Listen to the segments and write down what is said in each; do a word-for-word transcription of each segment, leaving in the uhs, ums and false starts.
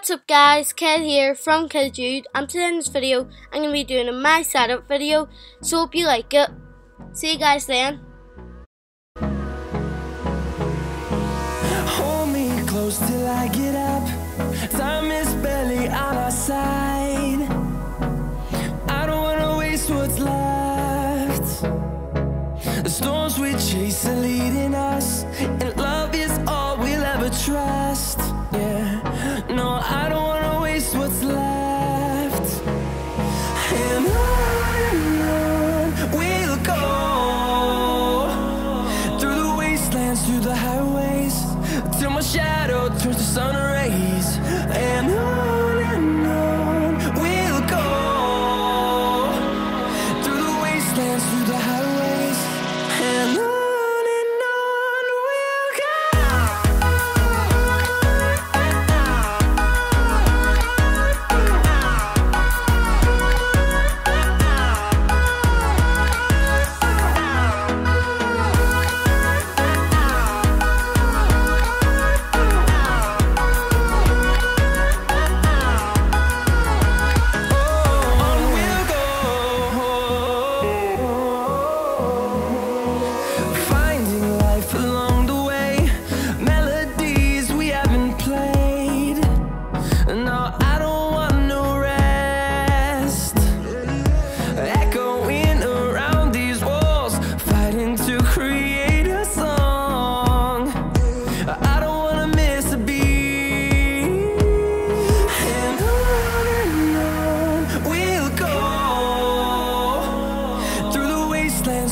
What's up guys, Kid here from Kid Jude, and today in this video I'm going to be doing a my setup video, so hope you like it. See you guys then. Hold me close till I get up, time is barely on our side. I don't want to waste what's left. The storms we chase are leading us, and love is all we'll ever trust. Yeah. No, I don't wanna waste what's left. And on and on we'll go, through the wastelands, through the highways, till my shadow turns to sun rays. And on and on we'll go, through the wastelands, through the highways. And on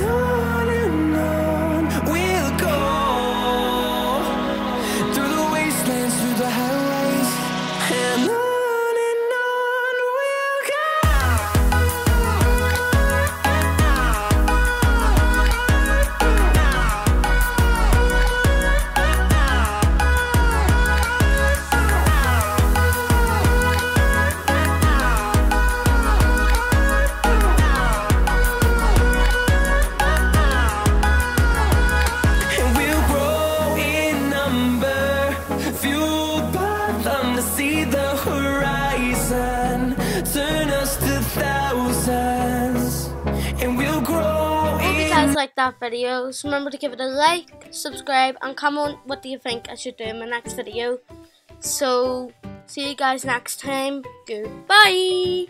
on and on we'll go, through the wastelands, through the highways. And on see the horizon, turn us to thousands, and we'll grow. Hope you guys like that video, so remember to give it a like, subscribe, and comment what do you think I should do in my next video. So see you guys next time. Goodbye.